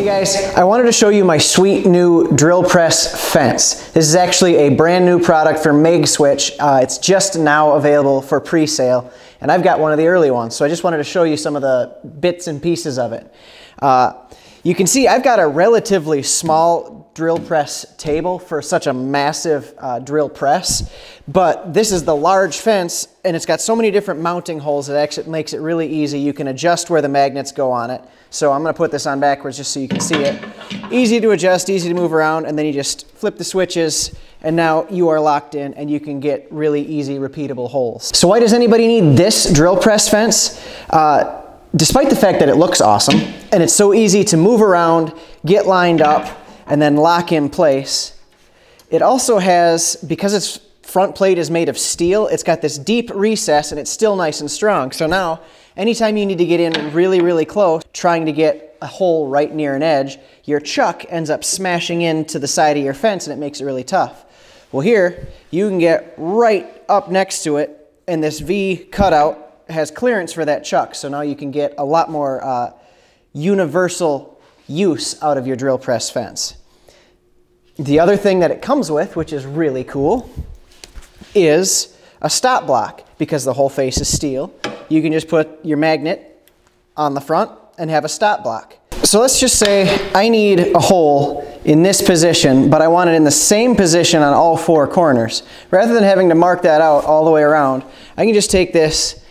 Hey guys, I wanted to show you my sweet new drill press fence. This is actually a brand new product from Magswitch. It's just now available for pre-sale, and I've got one of the early ones, so I just wanted to show you some of the bits and pieces of it. You can see I've got a relatively small drill press table for such a massive drill press, but this is the large fence and it's got so many different mounting holes that actually makes it really easy. You can adjust where the magnets go on it. So I'm gonna put this on backwards just so you can see it. Easy to adjust, easy to move around, and then you just flip the switches and now you are locked in and you can get really easy repeatable holes. So why does anybody need this drill press fence? Despite the fact that it looks awesome and it's so easy to move around, get lined up, and then lock in place, it also has, because its front plate is made of steel, it's got this deep recess and it's still nice and strong. So now, anytime you need to get in really, really close, trying to get a hole right near an edge, your chuck ends up smashing into the side of your fence and it makes it really tough. Well, here, you can get right up next to it and this V cutout has clearance for that chuck, so now you can get a lot more universal use out of your drill press fence. The other thing that it comes with, which is really cool, is a stop block. Because the whole face is steel, you can just put your magnet on the front and have a stop block. So let's just say I need a hole in this position, but I want it in the same position on all four corners. Rather than having to mark that out all the way around, I can just take this,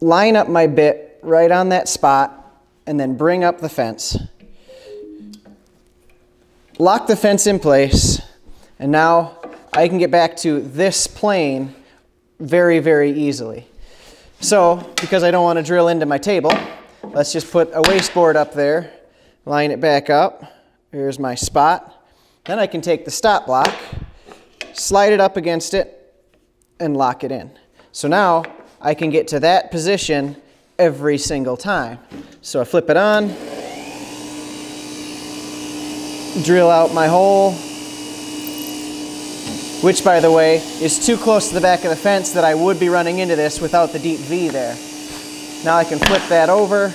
line up my bit right on that spot, and then bring up the fence. Lock the fence in place, and now I can get back to this plane very, very easily. So, because I don't want to drill into my table, let's just put a wasteboard up there, line it back up. Here's my spot. Then I can take the stop block, slide it up against it, and lock it in. So now, I can get to that position every single time. So I flip it on, drill out my hole, which by the way, is too close to the back of the fence that I would be running into this without the deep V there. Now I can flip that over,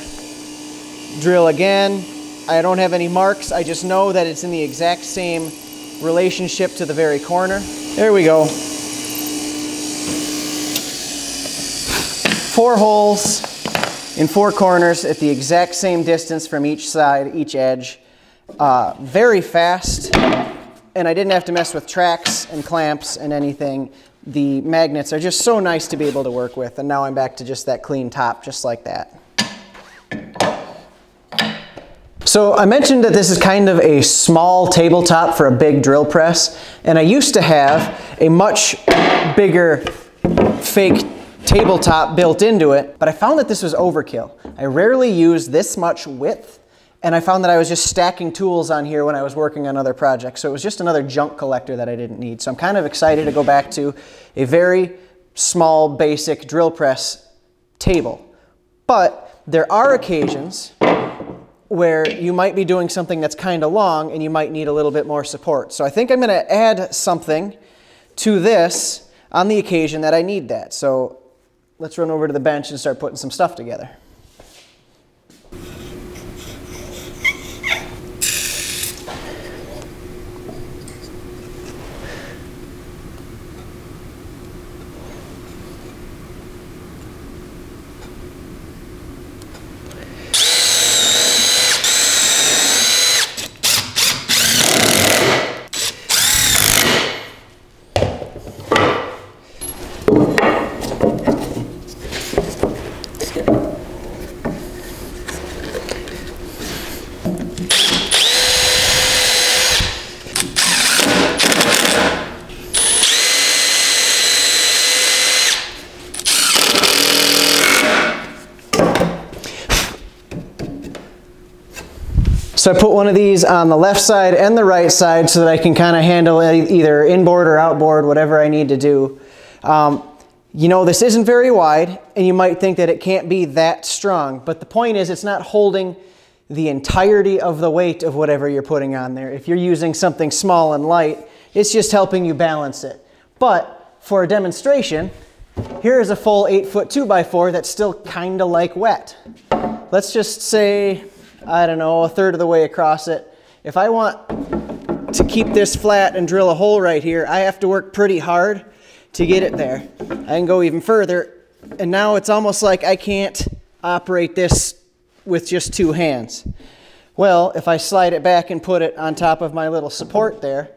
drill again. I don't have any marks, I just know that it's in the exact same relationship to the very corner. There we go. Four holes in four corners at the exact same distance from each side, each edge. Very fast, and I didn't have to mess with tracks and clamps and anything. The magnets are just so nice to be able to work with, and now I'm back to just that clean top, just like that. So I mentioned that this is kind of a small tabletop for a big drill press, and I used to have a much bigger fake tabletop built into it, but I found that this was overkill. I rarely used this much width, and I found that I was just stacking tools on here when I was working on other projects, so it was just another junk collector that I didn't need. So I'm kind of excited to go back to a very small, basic drill press table. But there are occasions where you might be doing something that's kind of long and you might need a little bit more support. So I think I'm gonna add something to this on the occasion that I need that. So let's run over to the bench and start putting some stuff together. So I put one of these on the left side and the right side so that I can kind of handle either inboard or outboard, whatever I need to do. You know, this isn't very wide, and you might think that it can't be that strong, but the point is it's not holding the entirety of the weight of whatever you're putting on there. If you're using something small and light, it's just helping you balance it. But for a demonstration, here is a full 8-foot 2x4 that's still kind of like wet. Let's just say I don't know, a third of the way across it. If I want to keep this flat and drill a hole right here, I have to work pretty hard to get it there. I can go even further, and now it's almost like I can't operate this with just two hands. Well, if I slide it back and put it on top of my little support there,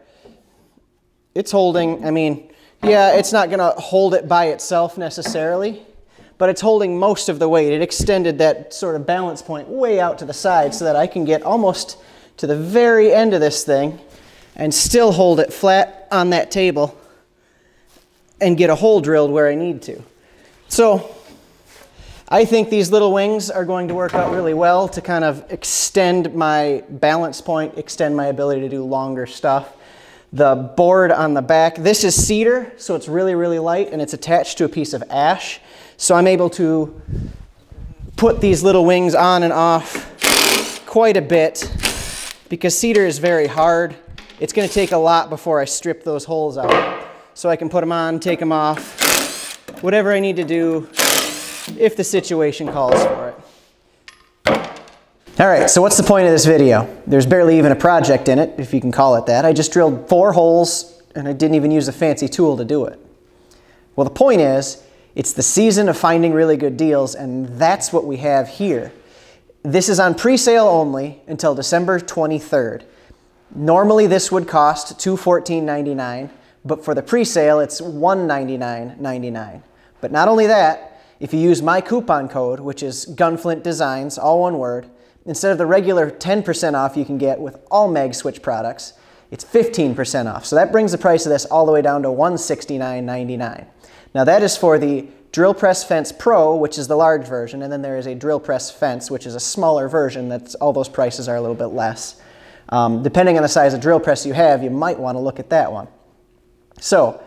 it's holding, I mean, yeah, it's not gonna hold it by itself necessarily, but it's holding most of the weight. It extended that sort of balance point way out to the side so that I can get almost to the very end of this thing and still hold it flat on that table and get a hole drilled where I need to. So I think these little wings are going to work out really well to kind of extend my balance point, extend my ability to do longer stuff. The board on the back, this is cedar, so it's really, really light, and it's attached to a piece of ash. So I'm able to put these little wings on and off quite a bit because cedar is very hard. It's gonna take a lot before I strip those holes out. So I can put them on, take them off, whatever I need to do if the situation calls for it. All right, so what's the point of this video? There's barely even a project in it, if you can call it that. I just drilled 4 holes and I didn't even use a fancy tool to do it. Well, the point is, it's the season of finding really good deals, and that's what we have here. This is on pre-sale only until December 23rd. Normally this would cost $214.99, but for the pre-sale it's $199.99. But not only that, if you use my coupon code, which is Gunflint Designs, all one word, instead of the regular 10% off you can get with all Magswitch products, it's 15% off. So that brings the price of this all the way down to $169.99. Now that is for the Drill Press Fence Pro, which is the large version, and then there is a Drill Press Fence, which is a smaller version. That's, all those prices are a little bit less. Depending on the size of drill press you have, you might want to look at that one. So,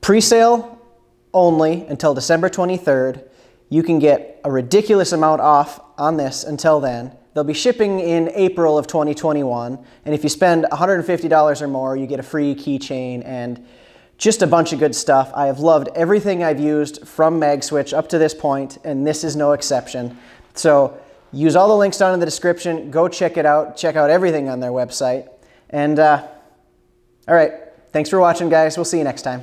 pre-sale only until December 23rd. You can get a ridiculous amount off on this until then. They'll be shipping in April of 2021, and if you spend $150 or more, you get a free keychain and just a bunch of good stuff. I have loved everything I've used from Magswitch up to this point, and this is no exception. So use all the links down in the description. Go check it out. Check out everything on their website. And all right, thanks for watching, guys. We'll see you next time.